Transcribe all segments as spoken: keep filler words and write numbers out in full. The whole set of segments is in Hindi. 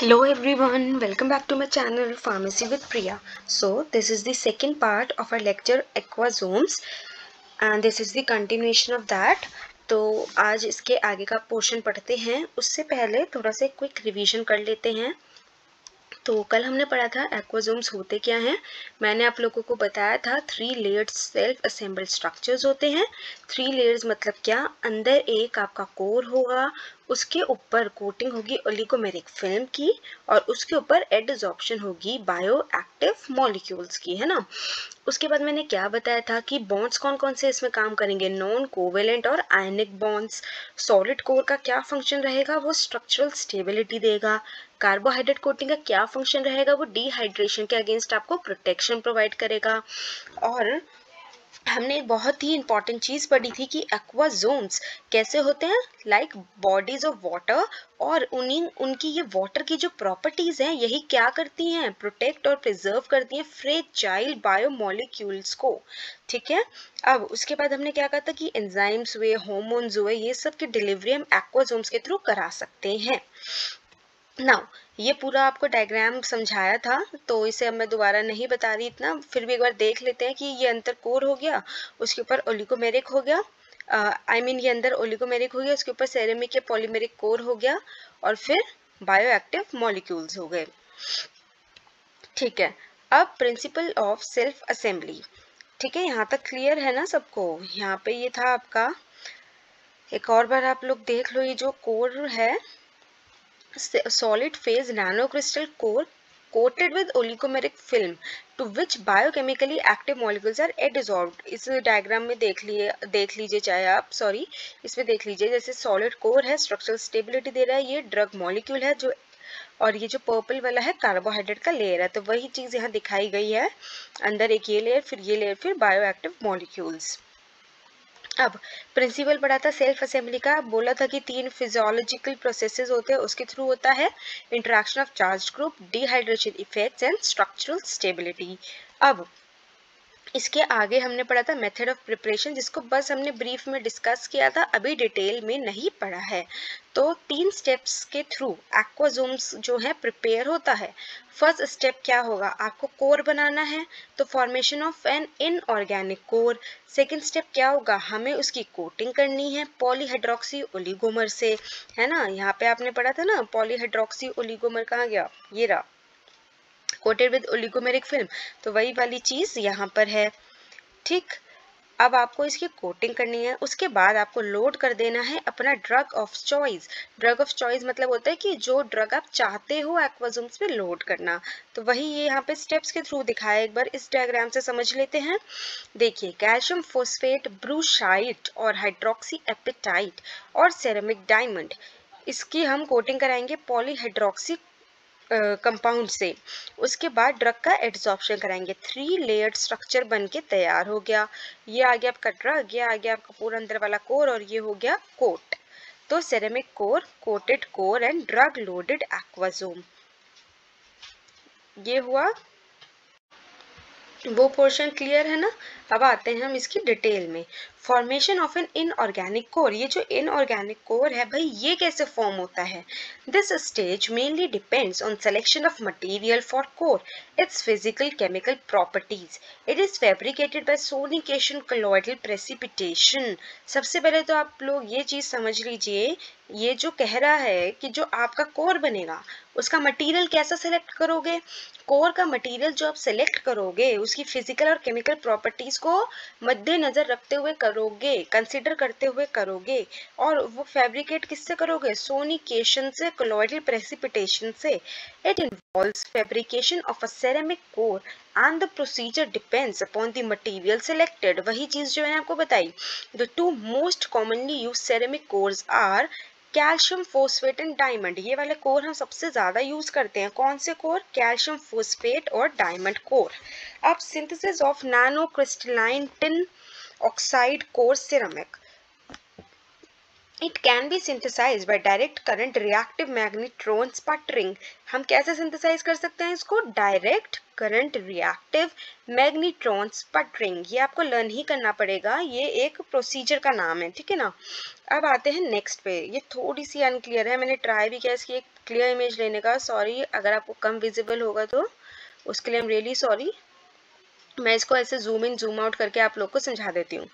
Hello everyone, welcome back to my channel Pharmacy with Priya. So this is the second part of our lecture Aquasomes and this is the continuation of that. तो आज इसके आगे का पोर्शन पढ़ते हैं, उससे पहले थोड़ा सा क्विक रिवीजन कर लेते हैं। तो कल हमने पढ़ा था एक्वासोम्स होते क्या हैं। मैंने आप लोगों को बताया था three layered self assembled structures होते हैं। थ्री लेयर्स मतलब क्या, अंदर एक आपका कोर होगा, उसके ऊपर कोटिंग होगी ओलिगोमेरिक फिल्म की और उसके ऊपर एडसॉर्प्शन होगी बायो एक्टिव मॉलिक्यूल्स की, है ना। उसके बाद मैंने क्या बताया था कि बॉन्ड्स कौन कौन से इसमें काम करेंगे, नॉन कोवेलेंट और आयनिक बॉन्ड्स। सॉलिड कोर का क्या फंक्शन रहेगा, वो स्ट्रक्चरल स्टेबिलिटी देगा। कार्बोहाइड्रेट कोटिंग का क्या फंक्शन रहेगा, वो डिहाइड्रेशन के अगेंस्ट आपको प्रोटेक्शन प्रोवाइड करेगा। और हमने एक बहुत ही इंपॉर्टेंट चीज़ पढ़ी थी कि एक्वासोम्स कैसे होते हैं, लाइक बॉडीज ऑफ वाटर, और उन्हीं उनकी ये वाटर की जो प्रॉपर्टीज़ हैं यही क्या करती हैं, प्रोटेक्ट और प्रिजर्व करती हैं फ्रेजाइल बायोमोलिक्यूल्स को, ठीक है। अब उसके बाद हमने क्या कहा था कि एंजाइम्स हुए, हॉर्मोन्स हुए, ये सब की डिलीवरी हम एक्वासोम्स के थ्रू करा सकते हैं। नाउ ये पूरा आपको डायग्राम समझाया था, तो इसे अब मैं दोबारा नहीं बता रही इतना, फिर भी एक बार देख लेते हैं कि ये अंतर कोर हो गया, उसके ऊपर ओलिगोमेरिक हो गया, I uh, mean I mean ये अंदर ओलिगोमेरिक हो गया, उसके ऊपर सेरेमिक या पॉलीमेरिक कोर हो गया और फिर बायोएक्टिव मॉलिक्यूल्स हो गए, ठीक है। अब प्रिंसिपल ऑफ सेल्फ असेंबली, ठीक है, यहाँ तक क्लियर है ना सबको। यहाँ पे ये था आपका, एक और बार आप लोग देख लो, ये जो कोर है solid phase nanocrystal core coated with oligomeric film to which biochemically active molecules are adsorbed। इस डायग्राम में देख लिए देख लीजिए चाहे आप, सॉरी इसमें देख लीजिए, जैसे सॉलिड कोर है, स्ट्रक्चरल स्टेबिलिटी दे रहा है, ये ड्रग मॉलिक्यूल है जो, और ये जो पर्पल वाला है कार्बोहाइड्रेट का लेयर है, तो वही चीज़ यहाँ दिखाई गई है, अंदर एक ये लेयर, फिर ये लेयर, फिर बायोएक्टिव मॉलिक्यूल्स। अब प्रिंसिपल पढ़ा था सेल्फ असेंबली का, बोला था कि तीन फिजियोलॉजिकल प्रोसेसेस होते हैं, उसके थ्रू होता है interaction of charge group, dehydration effects and structural stability. अब इसके आगे हमने पढ़ा था मेथड ऑफ प्रिपरेशन, जिसको बस हमने ब्रीफ में डिस्कस किया था, अभी डिटेल में नहीं पढ़ा है। तो तीन स्टेप्स के थ्रू एक्वासोम्स जो है प्रिपेयर होता है। फर्स्ट स्टेप क्या होगा, आपको कोर बनाना है, तो formation of an inorganic core. Second step क्या होगा, हमें उसकी कोटिंग करनी है पॉलीहाइड्रोक्सी ओलिगोमर से, है ना। यहाँ पे आपने पढ़ा था ना पॉलीहाइड्रोक्सी ओलिगोमर, कहाँ गया, ये रहा, कोटेड विद ओलिगोमेरिक फिल्म, तो वही वाली चीज़ यहाँ पर है, ठीक। अब आपको इसकी कोटिंग करनी है, उसके बाद आपको लोड कर देना है अपना drug of choice. Drug of choice मतलब होता है कि जो ड्रग आप चाहते हो एक्वासोम्स में लोड करना, तो वही ये यहाँ पे स्टेप्स के थ्रू दिखाया। एक बार इस डायग्राम से समझ लेते हैं, देखिए कैल्शियम फोस्फेट, ब्रूशाइट और हाइड्रोक्सीएपेटाइट और सेरेमिक डायमंड, इसकी हम कोटिंग कराएंगे पॉलीहाइड्रोक्सी कंपाउंड uh, से, उसके बाद ड्रग का एडसॉर्प्शन कराएंगे। थ्री लेयर्ड स्ट्रक्चर बनके तैयार हो गया। ये आ गया आपका ड्रग, ये आ गया आपका पूरा अंदर वाला कोर और ये हो गया कोट। तो ceramic core, coated core and drug loaded aquasome, ये हुआ वो पोर्शन, क्लियर है ना। अब आते हैं हम इसकी डिटेल में, formation of an inorganic core. ये जो इनऑर्गेनिक कोर है भाई, ये कैसे फॉर्म होता है। This stage mainly depends on selection of material for core, its physical chemical properties, it is fabricated by sonication, colloidal precipitation. सबसे पहले तो आप लोग ये चीज़ समझ लीजिए, ये जो कह रहा है कि जो आपका कोर बनेगा उसका मटेरियल कैसा सेलेक्ट करोगे। कोर का मटेरियल जो आप सेलेक्ट करोगे उसकी फिजिकल और केमिकल प्रॉपर्टीज़ को मद्देनजर रखते हुए करोगे, कंसिडर करते हुए करोगे, और वो फैब्रिकेट किससे करोगे, सोनिकेशन से, कॉलोइडल प्रेसिपिटेशन से। It involves fabrication of a ceramic core and the procedure depends upon the material selected। वही चीज़ जो मैंने आपको बताई। The two most commonly used ceramic cores are calcium phosphate and diamond. ये वाले कोर हम सबसे ज़्यादा यूज़ करते हैं, कौन से कोर, कैल्शियम फोस्फेट और डायमंड कोर। अब synthesis of nano crystalline tin oxide core ceramic, it can be synthesise by direct current reactive magnetron sputtering. हम कैसे सिंथेसाइज कर सकते हैं इसको? Direct current reactive magnetron sputtering, ये आपको लर्न ही करना पड़ेगा, ये एक प्रोसीजर का नाम है, ठीक है ना। अब आते हैं नेक्स्ट पे, ये थोड़ी सी अनक्लियर है, मैंने ट्राई भी किया इसकी एक क्लियर इमेज लेने का, सॉरी अगर आपको कम विजिबल होगा तो उसके लिए आई एम रियली सॉरी। मैं इसको ऐसे जूम इन जूम आउट करके आप लोग को समझा देती हूँ।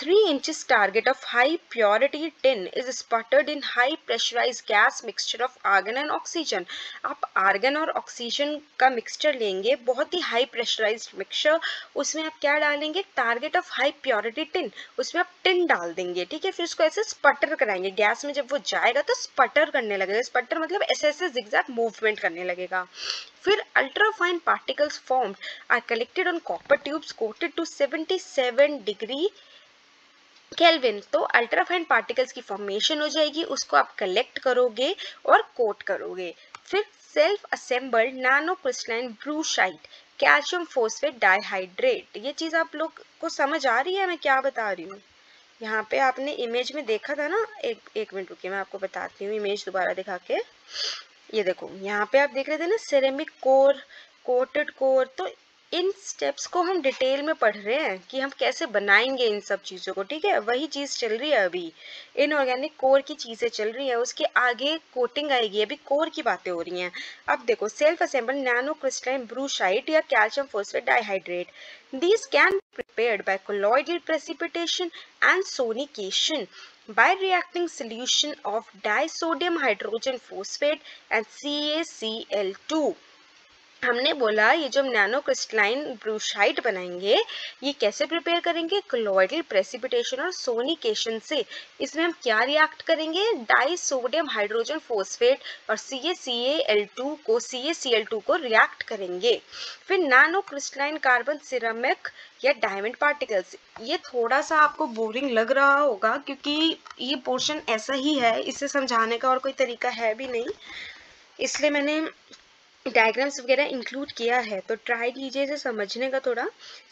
Three inches target of high purity tin is sputtered in high pressurized gas mixture of argon and oxygen. आप आर्गन और ऑक्सीजन का मिक्सचर लेंगे, बहुत ही हाई प्रेशराइज मिक्सचर, उसमें आप क्या डालेंगे? Target of high purity tin, उसमें आप टिन डाल देंगे, ठीक है। फिर उसको ऐसे स्पटर कराएंगे, गैस में जब वो जाएगा तो स्पटर करने लगेगा, स्पटर मतलब ऐसे ऐसे zigzag मूवमेंट करने लगेगा। फिर ultrafine particles formed are collected on copper tubes coated to seventy seven degree kelvin. तो अल्ट्राफाइन पार्टिकल्स की फॉर्मेशन हो जाएगी, उसको आप कलेक्ट करोगे और कोट करोगे। फिर self assembled nano crystalline brushite calcium phosphate dihydrate, ये चीज़ आप लोग को समझ आ रही है मैं क्या बता रही हूँ? यहाँ पे आपने इमेज में देखा था ना, एक एक मिनट रुकिए मैं आपको बताती हूँ इमेज दोबारा दिखा के। ये देखो यहाँ पे आप देख रहे थे ना सेरेमिक कोर, कोटेड कोर, तो इन स्टेप्स को हम डिटेल में पढ़ रहे हैं कि हम कैसे बनाएंगे इन सब चीज़ों को, ठीक है। वही चीज़ चल रही है अभी, इनऑर्गेनिक कोर की चीज़ें चल रही हैं, उसके आगे कोटिंग आएगी, अभी कोर की बातें हो रही हैं। अब देखो self assemble nano crystalline brushite या calcium phosphate dihydrate, these can prepared by colloidal precipitation and sonication by reacting solution of disodium hydrogen phosphate and C a C l two. हमने बोला ये जो हम नैनो क्रिस्टलाइन ब्रूशाइट बनाएंगे ये कैसे प्रिपेयर करेंगे? कोलॉइडल प्रेसिपिटेशन और सोनिकेशन से। इसमें हम क्या रिएक्ट करेंगे? डाइसोडियम हाइड्रोजन फोस्फेट और C a C l two को C a C l two को रिएक्ट करेंगे। फिर नैनो क्रिस्टलाइन कार्बन सिरेमिक या डायमंड पार्टिकल्स, ये थोड़ा सा आपको बोरिंग लग रहा होगा क्योंकि ये पोर्शन ऐसा ही है, इसे समझाने का और कोई तरीका है भी नहीं, इसलिए मैंने डायग्राम्स वगैरह इंक्लूड किया है, तो ट्राई कीजिए इसे समझने का थोड़ा।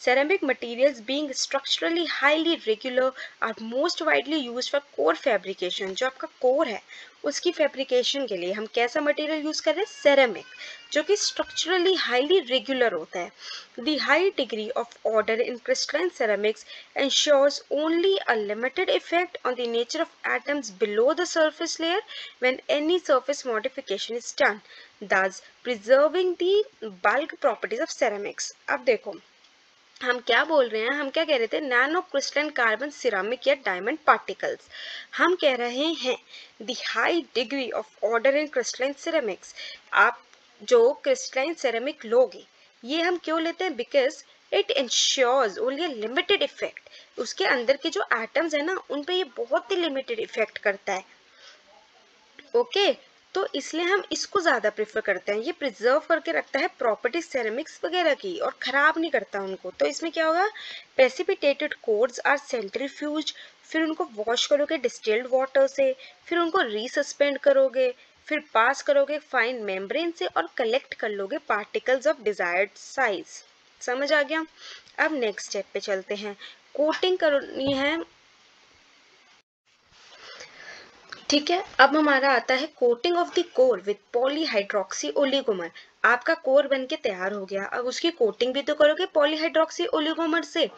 Ceramic materials being structurally highly regular are most widely used for core fabrication. जो आपका कोर है उसकी फैब्रिकेशन के लिए हम कैसा मटेरियल यूज़ कर रहे हैं? सेरेमिक, जो कि स्ट्रक्चरली हाईली रेगुलर होता है। The high degree of order in crystalline ceramics ensures only a limited effect on the nature of atoms below the surface layer when any surface modification is done, thus preserving the bulk properties of ceramics। अब देखो हम क्या बोल रहे हैं, हम क्या कह रहे थे? नैनो क्रिस्टलाइन कार्बन सिरेमिक या डायमंड पार्टिकल्स, हम कह रहे हैं the high degree of order in crystalline ceramics। आप जो क्रिस्टलाइन सेरेमिक लोगे ये हम क्यों लेते हैं? Because it ensures only limited effect, उसके अंदर के जो एटम्स है ना उन पे ये बहुत ही लिमिटेड इफेक्ट करता है, ओके okay? तो इसलिए हम इसको ज़्यादा प्रेफर करते हैं, ये प्रिजर्व करके रखता है प्रॉपर्टी सेरेमिक्स वगैरह की और ख़राब नहीं करता उनको। तो इसमें क्या होगा? प्रेसिपिटेटेड कोर्स आर सेंट्रीफ्यूज, फिर उनको वॉश करोगे डिस्टिल्ड वाटर से, फिर उनको रीसस्पेंड करोगे, फिर पास करोगे फाइन मेम्ब्रेन से और कलेक्ट कर लोगे पार्टिकल्स ऑफ डिजायर्ड साइज। समझ आ गया? अब नेक्स्ट स्टेप पे चलते हैं, कोटिंग करनी है, ठीक है। अब हमारा आता है coating of the core with polyhydroxy oligomer. आपका कोर बनके तैयार हो गया, अब उसकी कोटिंग भी तो करोगे पॉलीहाइड्रोक्सी ओलिगोमर से।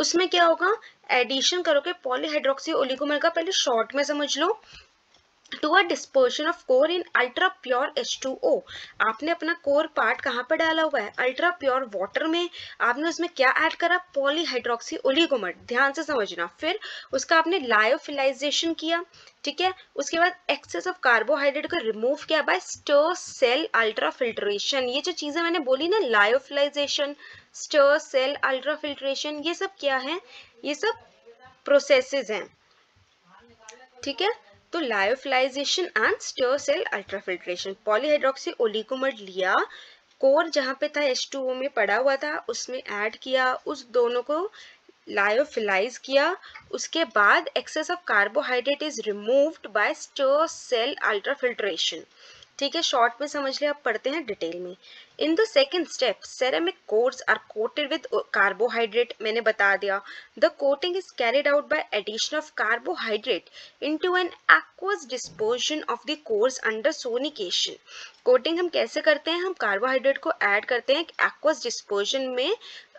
उसमें क्या होगा? एडिशन करोगे पॉलीहाइड्रोक्सी ओलिगोमर का, पहले शॉर्ट में समझ लो, to a dispersion of core in ultra pure H two O. आपने अपना कोर पार्ट कहाँ पर डाला हुआ है? अल्ट्रा प्योर वाटर में। आपने उसमें क्या ऐड करा? पॉलीहाइड्रोक्सी ओलिगोमर, ध्यान से समझना। फिर उसका आपने लायोफिलाइजेशन किया, ठीक है। उसके बाद एक्सेस ऑफ कार्बोहाइड्रेट को रिमूव किया by stir cell ultra filtration. ये जो चीज़ें मैंने बोली ना, lyophilisation, stir cell ultra filtration, ये सब क्या है? ये सब प्रोसेसेस हैं, ठीक है। तो lyophilisation and stir cell ultrafiltration, polyhydroxy oligomer लिया, कोर जहाँ पे था एच टू ओ में पड़ा हुआ था उसमें ऐड किया, उस दोनों को लायोफिलाइज किया, उसके बाद excess of carbohydrate is removed by stir cell ultrafiltration, ठीक है, शॉर्ट में समझ लिया, आप पढ़ते हैं डिटेल में। In the second step ceramic cores are coated with carbohydrate, मैंने बता दिया। The coating is carried out by addition of carbohydrate into an aqueous dispersion of the cores under sonication. Coating हम कैसे करते हैं, हम कार्बोहाइड्रेट को ऐड करते हैं एक्वस डिस्पर्जन में।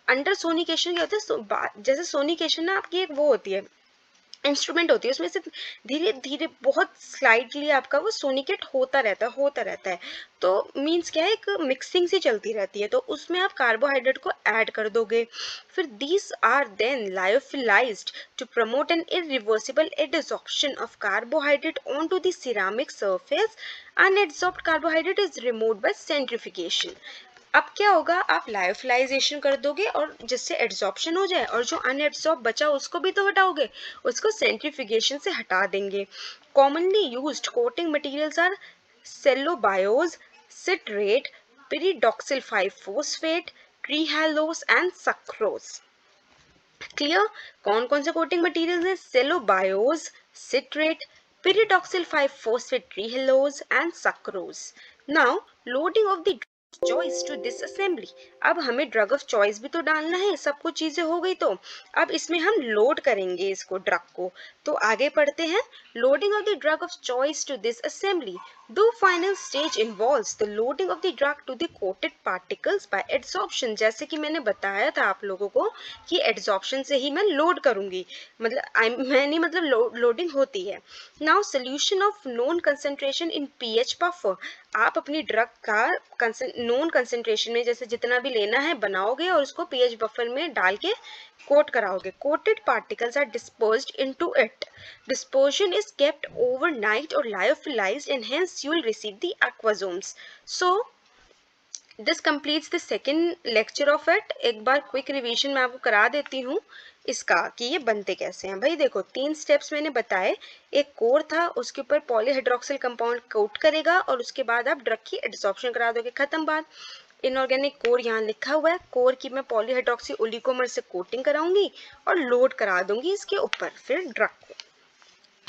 अंडर सोनिकेशन क्या होता है, सो, जैसे सोनिकेशन ना आपकी एक वो होती है, इंस्ट्रूमेंट होती है, उसमें से धीरे धीरे बहुत स्लाइडली आपका वो सोनिकेट होता रहता है होता रहता है तो मीन्स क्या है, एक मिक्सिंग सी चलती रहती है। तो उसमें आप कार्बोहाइड्रेट को ऐड कर दोगे। फिर these are then लायोफिलाइज्ड to promote an irreversible adsorption of carbohydrate on to the ceramic surface. Unadsorbed carbohydrate is removed by centrifugation. अब क्या होगा, आप लायोफिलाइजेशन कर दोगे और जिससे एडसॉर्प्शन हो जाए, और जो अनएडसॉर्ब बचा उसको भी तो हटाओगे, उसको सेंट्रीफ्यूगेशन से हटा देंगे। Commonly used coating materials are cellobiose, citrate, pyridoxal five phosphate, trehalose and sucrose. Clear, कौन कौन से कोटिंग मटेरियल्स हैं, cellobiose, citrate, pyridoxal five phosphate, trehalose and sucrose. Now loading of the choice to disassembly, अब हमें ड्रग ऑफ चॉइस भी तो डालना है, सब कुछ चीजें हो गई, तो अब इसमें हम लोड करेंगे इसको, ड्रग को। तो आगे पढ़ते हैं, loading of the drug of choice to disassembly. The final stage involves the loading of the drug to the coated particles by adsorption. जैसे कि मैंने बताया था आप लोगों को कि एडसॉर्प्शन से ही मैं लोड करूंगी, मतलब मैंने मतलब लो, लोडिंग होती है। Now solution of known concentration in pH buffer, आप अपनी ड्रग का नोन कंसेंट्रेशन में जैसे जितना भी लेना है बनाओगे और उसको पीएच बफर में डाल के कोट कराओगे। Coated particles are dispersed into it. Dispersion is kept overnight और लायोफिलाइज्ड and hence you will receive the aquasomes. So this completes the second lecture of it. एक बार क्विक रिवीजन मैं आपको करा देती हूँ इसका कि ये बनते कैसे हैं। भाई देखो, तीन स्टेप्स मैंने बताए। एक कोर था, उसके ऊपर पॉलीहाइड्रोक्सिल कंपाउंड कोट करेगा और उसके बाद आप ड्रग की एडसॉर्प्शन करा दोगे, खत्म बात। इनऑर्गेनिक कोर यहाँ लिखा हुआ है, कोर की मैं पॉलीहाइड्रोक्सिल ओलिगोमर से कोटिंग कराऊंगी और लोड करा दूंगी इसके ऊपर फिर ड्रग को।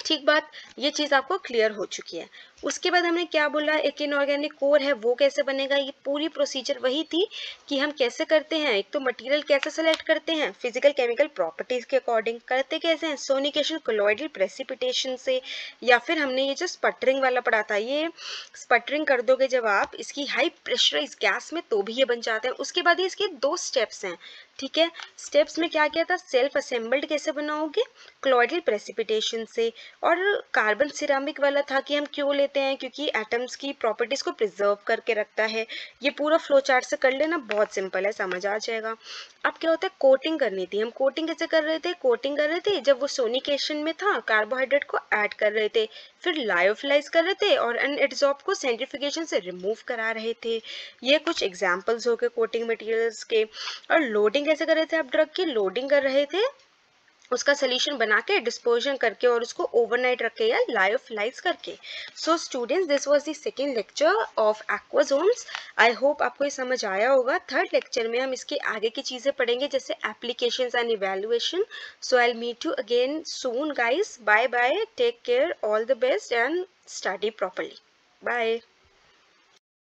ठीक बात, ये चीज़ आपको क्लियर हो चुकी है। उसके बाद हमने क्या बोला, एक इनऑर्गेनिक कोर है, वो कैसे बनेगा। ये पूरी प्रोसीजर वही थी कि हम कैसे करते हैं, एक तो मटेरियल कैसे सेलेक्ट करते हैं, फिजिकल केमिकल प्रॉपर्टीज के अकॉर्डिंग करते कैसे हैं, सोनिकेशन, कोलॉइडल प्रेसिपिटेशन से, या फिर हमने ये जो स्पटरिंग वाला पढ़ा था, ये स्पटरिंग कर दोगे जब आप इसकी हाई प्रेशराइज गैस में तो भी ये बन जाते हैं। उसके बाद ये इसके दो स्टेप्स हैं, ठीक है। स्टेप्स में क्या क्या था, सेल्फ असेंबल्ड कैसे बनाओगे कोलॉइडल प्रेसिपिटेशन से, और कार्बन सिरामिक वाला था कि हम क्यों लेते हैं, क्योंकि एटम्स की प्रॉपर्टीज को प्रिजर्व करके रखता है। ये पूरा फ्लो चार्ट से कर लेना, बहुत सिंपल है, समझ आ जाएगा। अब क्या होता है, कोटिंग करनी थी। हम कोटिंग कैसे कर रहे थे, कोटिंग कर रहे थे जब वो सोनिकेशन में था, कार्बोहाइड्रेट को ऐड कर रहे थे, फिर लायोफिलाइज कर रहे थे और अनएडसॉर्ब को सेंट्रीफ्यूगेशन से रिमूव करा रहे थे। ये कुछ एग्जाम्पल्स हो गए कोटिंग मटीरियल्स के। और लोडिंग कैसे कर रहे थे आप ड्रग की, लोडिंग कर रहे थे, उसका सोल्यूशन बना के डिस्पर्जन करके और उसको ओवरनाइट रखे या लायोफिलाइज करके। So students, this was the second lecture of aquasomes. I hope आपको ये समझ आया होगा। थर्ड लेक्चर में हम इसके आगे की चीज़ें पढ़ेंगे जैसे applications and evaluation. So I will meet you again soon guys, bye bye, take care, all the best and study properly, bye.